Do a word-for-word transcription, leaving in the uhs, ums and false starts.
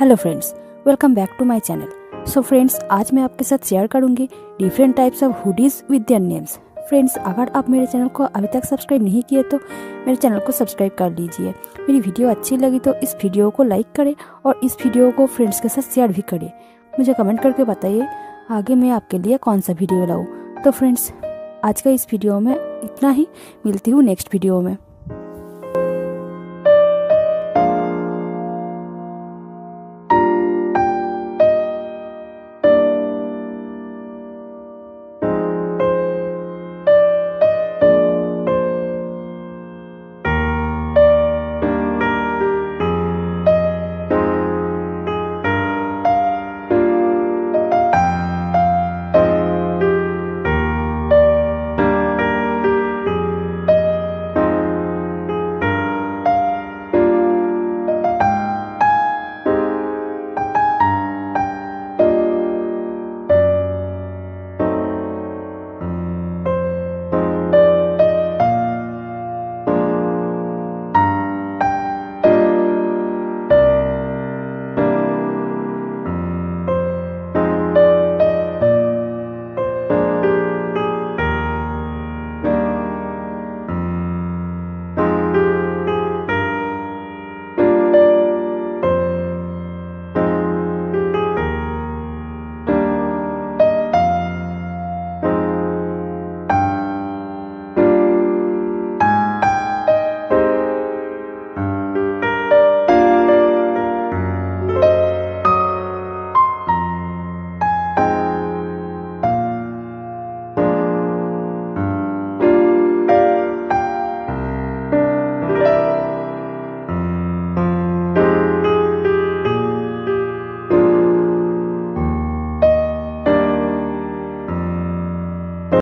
Hello friends, welcome back to my channel. So friends, आज मैं आपके साथ शेयर करूंगी different types of hoodies with their names. Friends, अगर आप मेरे चैनल को अभी तक सब्सक्राइब नहीं किए तो मेरे चैनल को सब्सक्राइब कर लीजिए। मेरी वीडियो अच्छी लगी तो इस वीडियो को लाइक करें और इस वीडियो को फ्रेंड्स के साथ शेयर भी करें। मुझे कमेंट करके बताइए आगे मैं आपके लिए कौन सा वीडियो लाऊँ। तो फ्रेंड्स, आज का इस वीडियो में इतना ही, मिलती हूँ नेक्स्ट वीडियो में।